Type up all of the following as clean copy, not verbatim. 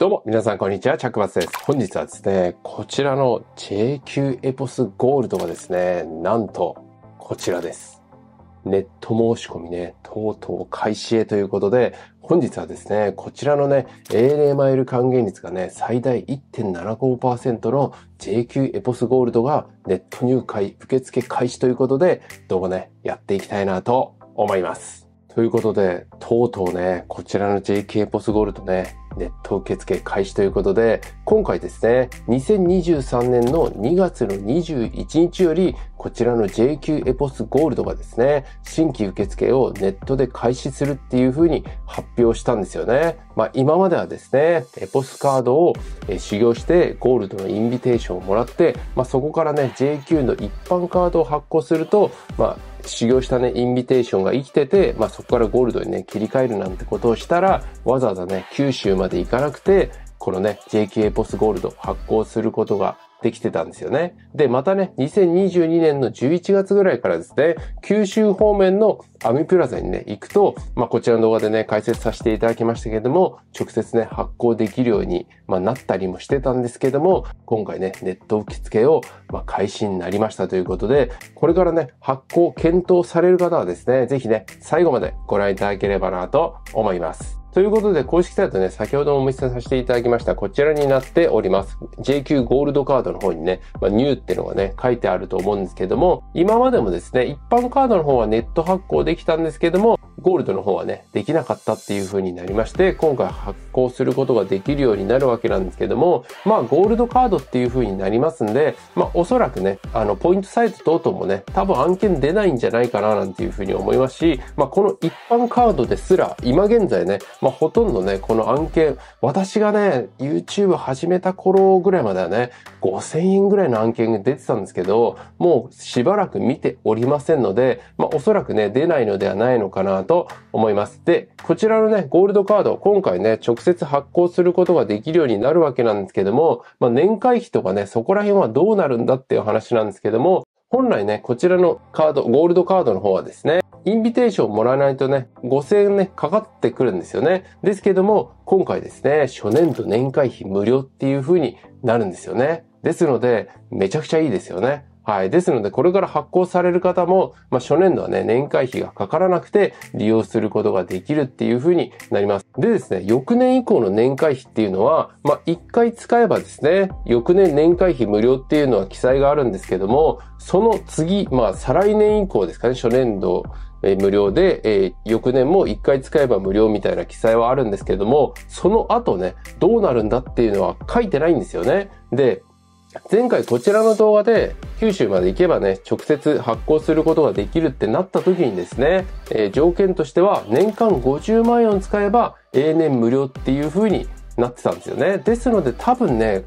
どうも、皆さん、こんにちは。着罰です。本日はですね、こちらの JQ エポスゴールドがですね、なんと、こちらです。ネット申し込みね、とうとう開始へということで、本日はですね、こちらのね、ANA マイル還元率がね、最大 1.75% の JQ エポスゴールドがネット入会受付開始ということで、動画ね、やっていきたいなと思います。ということで、とうとうね、こちらの JQ エポスゴールドね、ネット受付開始ということで、今回ですね、2023年の2月の21日より、こちらの JQ エポスゴールドがですね、新規受付をネットで開始するっていう風に発表したんですよね。まあ今まではですね、エポスカードを使用してゴールドのインビテーションをもらって、まあそこからね、JQ の一般カードを発行すると、まあ使用したね、インビテーションが生きてて、まあそこからゴールドにね、切り替えるなんてことをしたら、わざわざね、九州まで行かなくて、このね、JQ エポスゴールド発行することができてたんですよね。で、またね、2022年の11月ぐらいからですね、九州方面のアミプラザにね、行くと、まあ、こちらの動画でね、解説させていただきましたけれども、直接ね、発行できるように、まあ、なったりもしてたんですけども、今回ね、ネット受付を、まあ、開始になりましたということで、これからね、発行検討される方はですね、ぜひね、最後までご覧いただければなと思います。ということで、公式サイトね、先ほどもお見せさせていただきました、こちらになっております。JQ ゴールドカードの方にね、まあ、ニューってのがね、書いてあると思うんですけども、今までもですね、一般カードの方はネット発行できたんですけども、ゴールドの方はね、できなかったっていう風になりまして、今回発行することができるようになるわけなんですけども、まあ、ゴールドカードっていう風になりますんで、まあ、おそらくね、ポイントサイト等々もね、多分案件出ないんじゃないかな、なんていう風に思いますし、まあ、この一般カードですら、今現在ね、まあ、ほとんどね、この案件、私がね、YouTube 始めた頃ぐらいまではね、5000円ぐらいの案件が出てたんですけど、もうしばらく見ておりませんので、まあ、おそらくね、出ないのではないのかな、と思います。で、こちらのね、ゴールドカード、今回ね、直接発行することができるようになるわけなんですけども、まあ、年会費とかね、そこら辺はどうなるんだっていう話なんですけども、本来ね、こちらのカード、ゴールドカードの方はですね、インビテーションをもらわないとね、5000円ね、かかってくるんですよね。ですけども、今回ですね、初年度年会費無料っていう風になるんですよね。ですので、めちゃくちゃいいですよね。はい。ですので、これから発行される方も、まあ、初年度はね、年会費がかからなくて利用することができるっていう風になります。でですね、翌年以降の年会費っていうのは、まあ、一回使えばですね、翌年年会費無料っていうのは記載があるんですけども、その次、まあ、再来年以降ですかね、初年度無料で、翌年も一回使えば無料みたいな記載はあるんですけども、その後ね、どうなるんだっていうのは書いてないんですよね。で、前回こちらの動画で九州まで行けばね、直接発行することができるってなった時にですね、条件としては年間50万円を使えば永年無料っていう風になってたんですよね。ですので多分ね、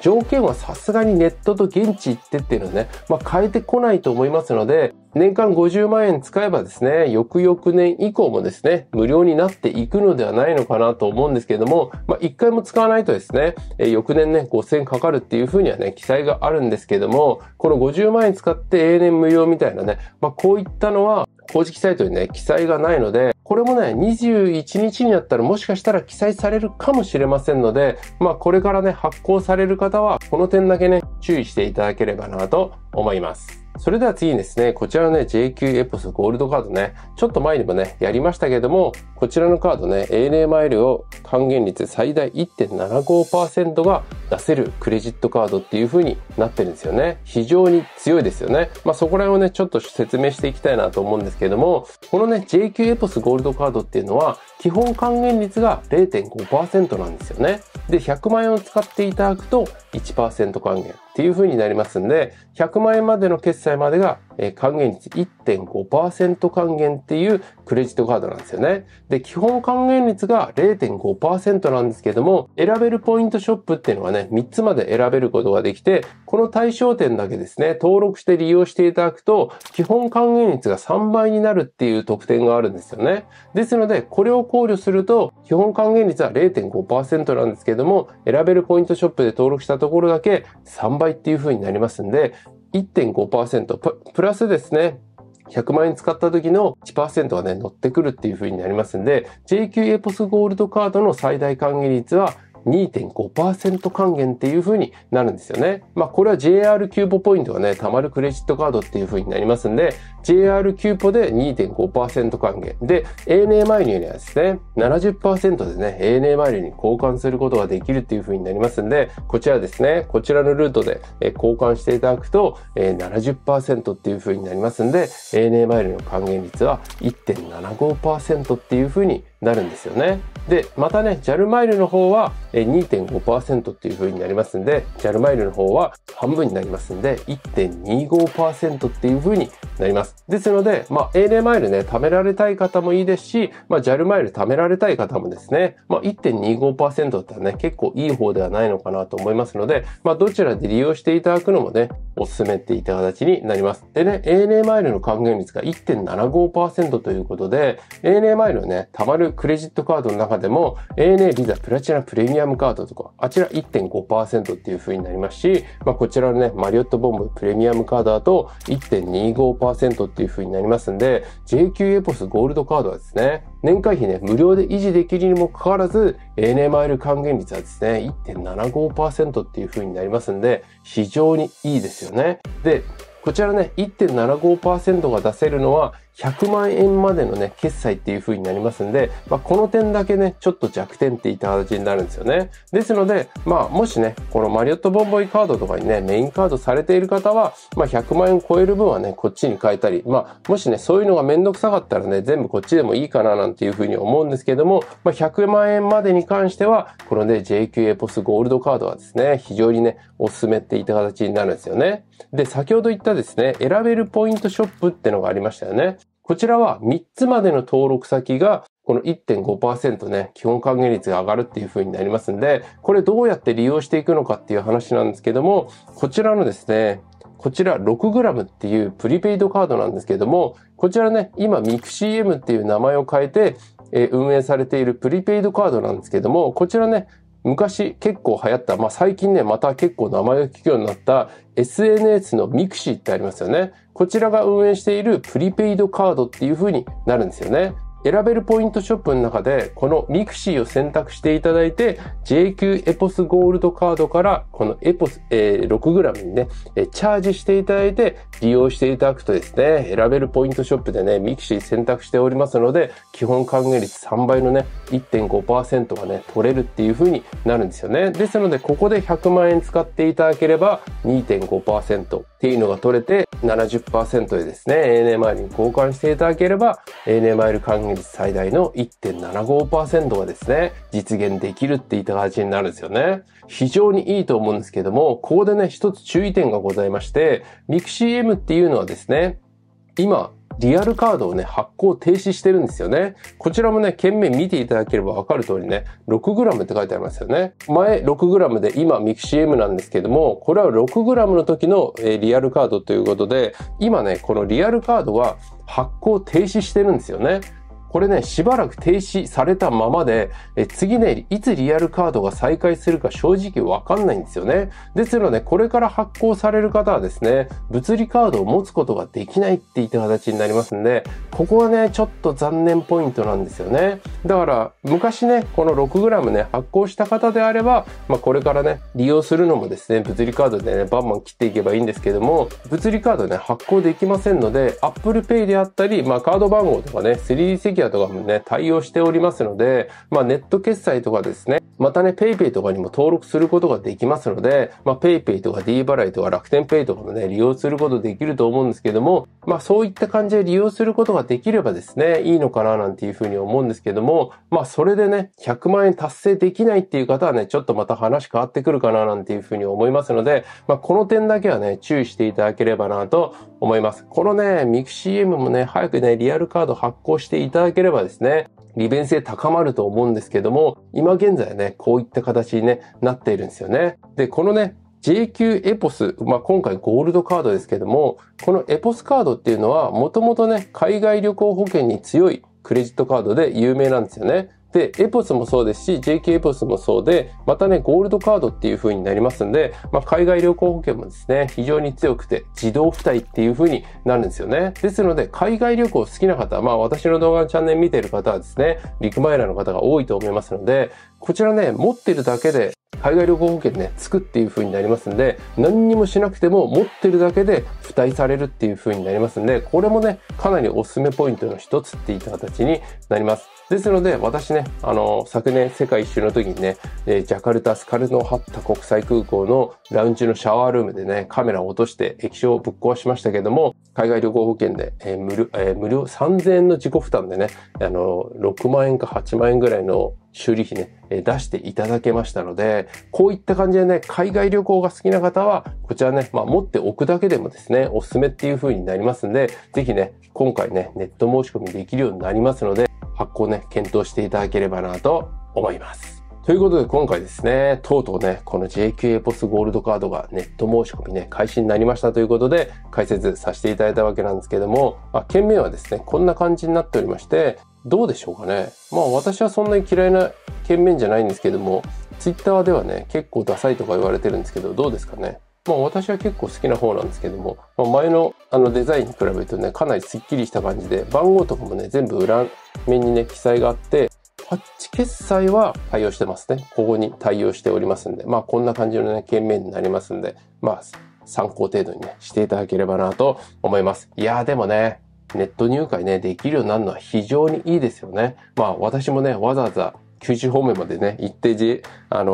条件はさすがにネットと現地行ってっていうのはね、まあ変えてこないと思いますので、年間50万円使えばですね、翌々年以降もですね、無料になっていくのではないのかなと思うんですけれども、まあ一回も使わないとですね、翌年ね、5000円かかるっていうふうにはね、記載があるんですけれども、この50万円使って永年無料みたいなね、まあこういったのは、公式サイトにね、記載がないので、これもね、21日になったらもしかしたら記載されるかもしれませんので、まあこれからね、発行される方は、この点だけね、注意していただければなと思います。それでは次にですね、こちらのね、JQ エポスゴールドカードね、ちょっと前にもね、やりましたけども、こちらのカードね、ANA マイルを還元率最大 1.75% が出せるクレジットカードっていう風になってるんですよね。非常に強いですよね。まあそこら辺をね、ちょっと説明していきたいなと思うんですけども、このね、JQ エポスゴールドカードっていうのは、基本還元率が 0.5% なんですよね。で、100万円を使っていただくと 1% 還元っていう風になりますんで、100万円までの決済までが還元率 1.5% 還元っていうクレジットカードなんですよね。で、基本還元率が 0.5% なんですけども、選べるポイントショップっていうのがね、3つまで選べることができて、この対象店だけですね、登録して利用していただくと、基本還元率が3倍になるっていう特典があるんですよね。ですので、これを考慮すると、基本還元率は 0.5% なんですけども、選べるポイントショップで登録したところだけ3倍っていう風になりますんで、1.5% プラスですね、100万円使った時の 1% がね、乗ってくるっていう風になりますんで、JQ エポスゴールドカードの最大還元率は2.5% 還元っていう風になるんですよね。まあこれは JAL キューポポイントがね、貯まるクレジットカードっていう風になりますんで、JAL キューポで 2.5% 還元。で、ANA マイルにはですね、70% でね、ANA マイルに交換することができるっていう風になりますんで、こちらですね、こちらのルートで交換していただくと、70% っていう風になりますんで、ANA マイルの還元率は 1.75% っていう風になるんですよね。で、またね、JAL マイルの方は 2.5% っていう風になりますんで、JAL マイルの方は半分になりますんで、1.25% っていう風になります。ですので、まあ、ANA マイルね、貯められたい方もいいですし、まあ、JAL マイル貯められたい方もですね、まあ、1.25% だったらね、結構いい方ではないのかなと思いますので、まあ、どちらで利用していただくのもね、お勧めっていた形になります。でね、ANA マイルの還元率が 1.75% ということで、ANA マイルをね、貯まるクレジットカードの中でも ANA ビザプラチナプレミアムカードとか、あちら 1.5% っていう風になりますし、まあこちらのね、マリオットボンボプレミアムカードだと 1.25% っていう風になりますんで、JQ エポスゴールドカードはですね、年会費ね、無料で維持できるにもかかわらず、ANA マイル還元率はですね、1.75% っていう風になりますんで、非常にいいですよね。で、こちらね、1.75% が出せるのは、100万円までのね、決済っていう風になりますんで、まあ、この点だけね、ちょっと弱点っていった形になるんですよね。ですので、まあ、もしね、このマリオットボンボイカードとかにね、メインカードされている方は、まあ、100万円超える分はね、こっちに変えたり、まあ、もしね、そういうのがめんどくさかったらね、全部こっちでもいいかななんていう風に思うんですけども、まあ、100万円までに関しては、このね、JQ エポスゴールドカードはですね、非常にね、おすすめっていった形になるんですよね。で、先ほど言ったですね、選べるポイントショップってのがありましたよね。こちらは3つまでの登録先がこの 1.5% ね、基本還元率が上がるっていう風になりますんで、これどうやって利用していくのかっていう話なんですけども、こちらのですね、こちら 6gram っていうプリペイドカードなんですけども、こちらね、今 MixiM っていう名前を変えて運営されているプリペイドカードなんですけども、こちらね、昔結構流行った、まあ、最近ね、また結構名前が聞くようになった SNS の Mixi ってありますよね。こちらが運営しているプリペイドカードっていう風になるんですよね。選べるポイントショップの中で、この Mixi を選択していただいて、JQ エポスゴールドカードから、このエポス、6g にね、チャージしていただいて、利用していただくとですね、選べるポイントショップでね、Mixi 選択しておりますので、基本還元率3倍のね、1.5% がね、取れるっていう風になるんですよね。ですので、ここで100万円使っていただければ、2.5% っていうのが取れて、70% でですね、ANA マイルに交換していただければ、ANA マイル還元率最大の 1.75% がですね、実現できるっていった形になるんですよね。非常にいいと思うんですけども、ここでね、一つ注意点がございまして、MixiM っていうのはですね、今、リアルカードをね、発行停止してるんですよね。こちらもね、件名見ていただければわかる通りね、6g って書いてありますよね。前 6g で今 MixiM なんですけども、これは 6g の時のリアルカードということで、今ね、このリアルカードは発行停止してるんですよね。これね、しばらく停止されたままで、次ね、いつリアルカードが再開するか正直わかんないんですよね。ですので、これから発行される方はですね、物理カードを持つことができないっていった形になりますんで、ここはね、ちょっと残念ポイントなんですよね。だから、昔ね、この 6g ね、発行した方であれば、まあ、これからね、利用するのもですね、物理カードでね、バンバン切っていけばいいんですけども、物理カードね、発行できませんので、ApplePay であったり、まあ、カード番号とかね、3席とかもね、対応しておりますので、まあ、ネット決済とかですね、またね、PayPay とかにも登録することができますので、まあ、PayPay とか D 払いとか楽天 Pay とかもね、利用することできると思うんですけども、まあ、そういった感じで利用することができればですね、いいのかななんていうふうに思うんですけども、まあ、それでね、100万円達成できないっていう方はね、ちょっとまた話変わってくるかななんていうふうに思いますので、まあ、この点だけはね、注意していただければなと思います。このね、MixiM もね、早くね、リアルカード発行していただければですね、利便性高まると思うんですけども、今現在はね、こういった形に、ね、なっているんですよね。で、このね、JQ エポス、まあ、今回ゴールドカードですけども、このエポスカードっていうのは、もともとね、海外旅行保険に強いクレジットカードで有名なんですよね。で、エポスもそうですし、JK エポスもそうで、またね、ゴールドカードっていう風になりますんで、まあ、海外旅行保険もですね、非常に強くて、自動付帯っていう風になるんですよね。ですので、海外旅行好きな方、まあ、私の動画のチャンネル見てる方はですね、リクマイラーの方が多いと思いますので、こちらね、持ってるだけで海外旅行保険ね、つくっていう風になりますんで、何にもしなくても持ってるだけで付帯されるっていう風になりますんで、これもね、かなりおすすめポイントの一つっていった形になります。ですので、私ね、昨年世界一周の時にね、ジャカルタスカルノハッタ国際空港のラウンジのシャワールームでね、カメラを落として液晶をぶっ壊しましたけども、海外旅行保険で、無料3000円の自己負担でね、6万円か8万円ぐらいの修理費ね、出していただけましたので、こういった感じでね、海外旅行が好きな方は、こちらね、持っておくだけでもですね、おすすめっていう風になりますんで、ぜひね、今回ね、ネット申し込みできるようになりますので、発行ね、検討していただければなと思います。ということで今回ですね、とうとうね、この JQA ポスゴールドカードがネット申し込みね、開始になりましたということで、解説させていただいたわけなんですけども、件名はですね、こんな感じになっておりまして、どうでしょうかね。私はそんなに嫌いな件名じゃないんですけども、Twitter ではね、結構ダサいとか言われてるんですけど、どうですかね。私は結構好きな方なんですけども、前のデザインに比べるとね、かなりスッキリした感じで、番号とかもね、全部裏面にね、記載があって、タッチ決済は対応してますね。ここに対応しておりますんで、こんな感じのね、件名になりますんで、参考程度にね、していただければなと思います。いやーでもね、ネット入会ね、できるようになるのは非常にいいですよね。私もね、わざわざ九州方面までね、行って、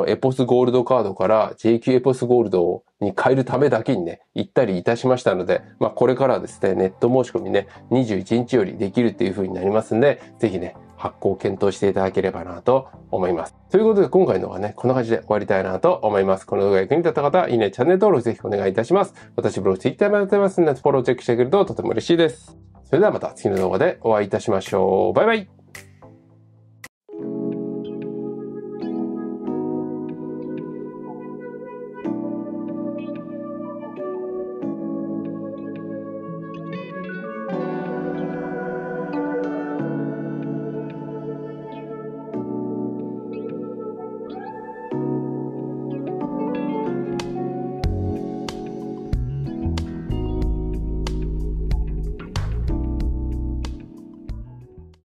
エポスゴールドカードから JQ エポスゴールドに変えるためだけにね、行ったりいたしましたので、これからですね、ネット申し込みね、21日よりできるっていう風になりますんで、ぜひね、発行を検討していただければなと思います。ということで、今回の動画ね、こんな感じで終わりたいなと思います。この動画が役に立った方は、いいね、チャンネル登録ぜひお願いいたします。私、ブログ Twitter もやってますので、フォローチェックしてくれるととても嬉しいです。それではまた次の動画でお会いいたしましょう。バイバイ。